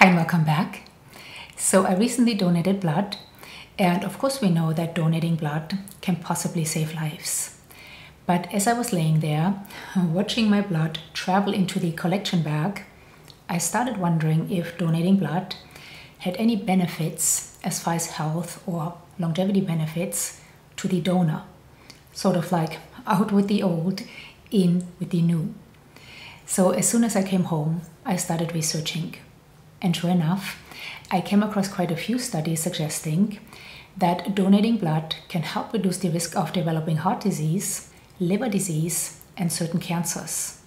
Hi, welcome back. So I recently donated blood, and of course we know that donating blood can possibly save lives. But as I was laying there, watching my blood travel into the collection bag, I started wondering if donating blood had any benefits as far as health or longevity benefits to the donor. Sort of like out with the old, in with the new. So as soon as I came home, I started researching. And sure enough, I came across quite a few studies suggesting that donating blood can help reduce the risk of developing heart disease, liver disease, and certain cancers.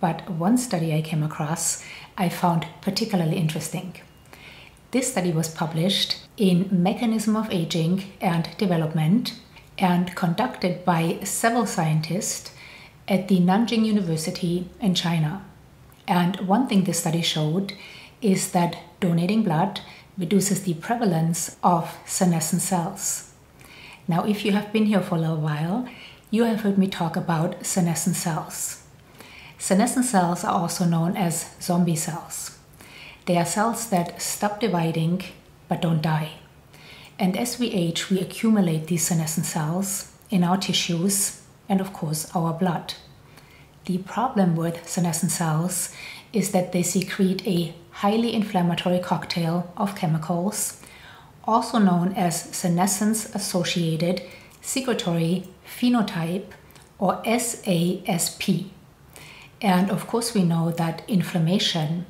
But one study I came across I found particularly interesting. This study was published in Mechanism of Aging and Development and conducted by several scientists at the Nanjing University in China. And one thing this study showed is that donating blood reduces the prevalence of senescent cells. Now, if you have been here for a little while, you have heard me talk about senescent cells. Senescent cells are also known as zombie cells. They are cells that stop dividing but don't die. And as we age, we accumulate these senescent cells in our tissues and, of course, our blood. The problem with senescent cells is that they secrete a highly inflammatory cocktail of chemicals, also known as senescence-associated secretory phenotype, or SASP. And of course we know that inflammation,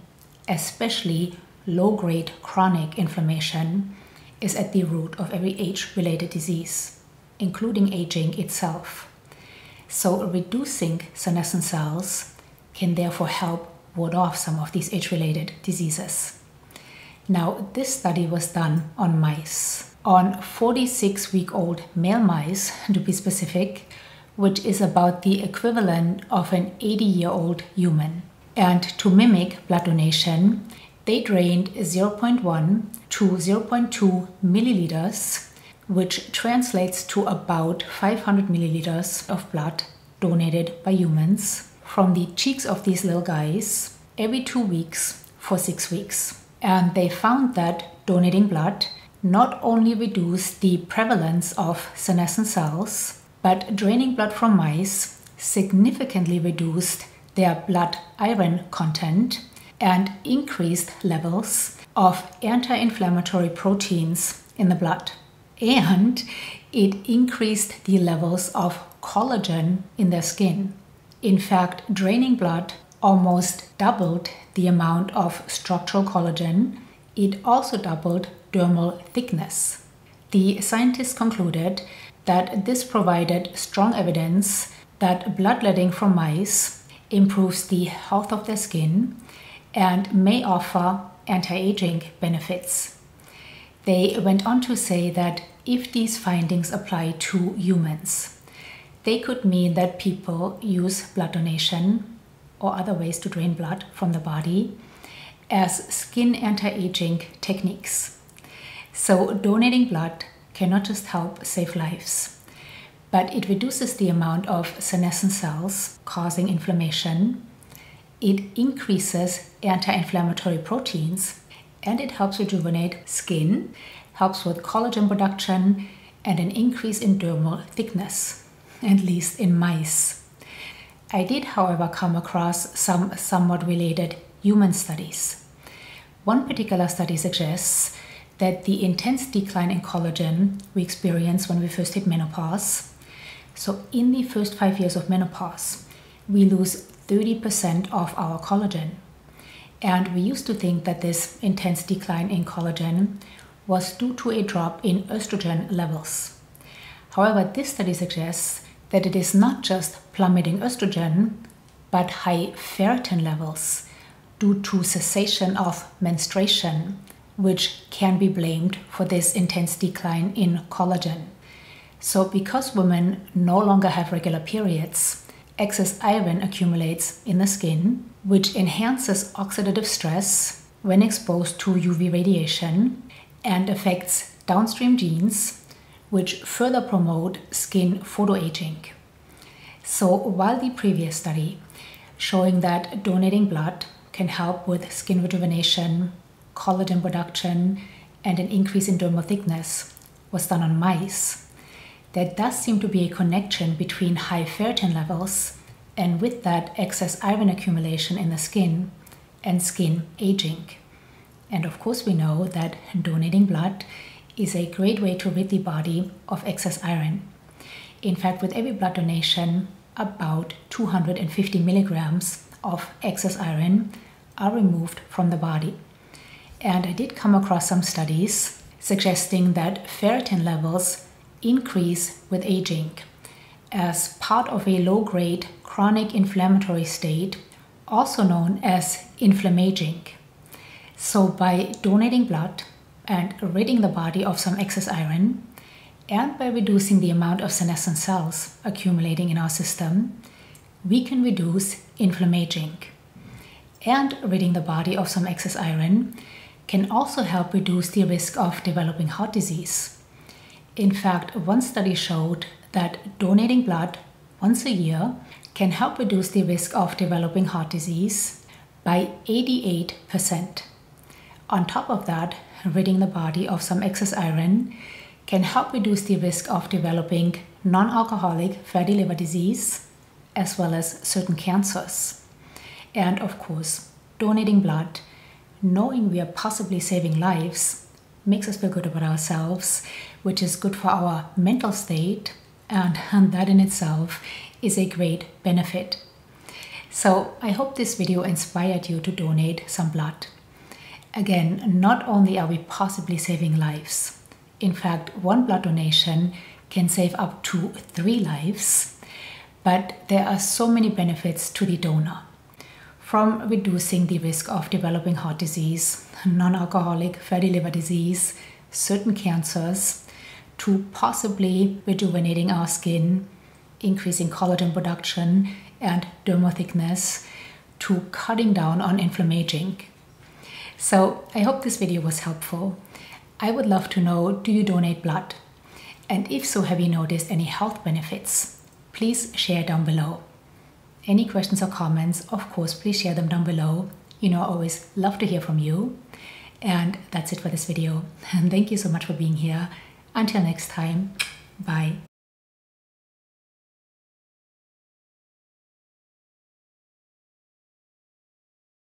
especially low-grade chronic inflammation, is at the root of every age-related disease, including aging itself. So reducing senescent cells can therefore help ward off some of these age-related diseases. Now, this study was done on mice, on 46-week-old male mice, to be specific, which is about the equivalent of an 80-year-old human. And to mimic blood donation, they drained 0.1 to 0.2 milliliters, which translates to about 500 milliliters of blood donated by humans from the cheeks of these little guys every 2 weeks for 6 weeks. And they found that donating blood not only reduced the prevalence of senescent cells, but draining blood from mice significantly reduced their blood iron content and increased levels of anti-inflammatory proteins in the blood. And it increased the levels of collagen in their skin. In fact, draining blood almost doubled the amount of structural collagen. It also doubled dermal thickness. The scientists concluded that this provided strong evidence that bloodletting from mice improves the health of their skin and may offer anti-aging benefits. They went on to say that if these findings apply to humans, they could mean that people use blood donation or other ways to drain blood from the body as skin anti-aging techniques. So donating blood can not just help save lives, but it reduces the amount of senescent cells causing inflammation, it increases anti-inflammatory proteins, and it helps rejuvenate skin, helps with collagen production, and an increase in dermal thickness. At least in mice. I did, however, come across some somewhat related human studies. One particular study suggests that the intense decline in collagen we experience when we first hit menopause. So in the first 5 years of menopause, we lose 30% of our collagen. And we used to think that this intense decline in collagen was due to a drop in estrogen levels. However, this study suggests that it is not just plummeting estrogen, but high ferritin levels due to cessation of menstruation, which can be blamed for this intense decline in collagen. So because women no longer have regular periods, excess iron accumulates in the skin, which enhances oxidative stress when exposed to UV radiation and affects downstream genes, which further promote skin photoaging. So while the previous study showing that donating blood can help with skin rejuvenation, collagen production, and an increase in dermal thickness was done on mice, there does seem to be a connection between high ferritin levels and with that excess iron accumulation in the skin and skin aging. And of course we know that donating blood is a great way to rid the body of excess iron. In fact, with every blood donation, about 250 milligrams of excess iron are removed from the body. And I did come across some studies suggesting that ferritin levels increase with aging as part of a low-grade chronic inflammatory state, also known as inflammaging. So by donating blood and ridding the body of some excess iron, and by reducing the amount of senescent cells accumulating in our system, we can reduce inflammaging. And ridding the body of some excess iron can also help reduce the risk of developing heart disease. In fact, one study showed that donating blood once a year can help reduce the risk of developing heart disease by 88%. On top of that, ridding the body of some excess iron can help reduce the risk of developing non-alcoholic fatty liver disease as well as certain cancers. And of course, donating blood, knowing we are possibly saving lives, makes us feel good about ourselves, which is good for our mental state, and that in itself is a great benefit. So I hope this video inspired you to donate some blood. Again, not only are we possibly saving lives, in fact, one blood donation can save up to 3 lives, but there are so many benefits to the donor. From reducing the risk of developing heart disease, non-alcoholic fatty liver disease, certain cancers, to possibly rejuvenating our skin, increasing collagen production and dermal thickness, to cutting down on inflammaging. So I hope this video was helpful. I would love to know, do you donate blood? And if so, have you noticed any health benefits? Please share down below. Any questions or comments, of course, please share them down below. You know, I always love to hear from you. And that's it for this video. And thank you so much for being here. Until next time, bye.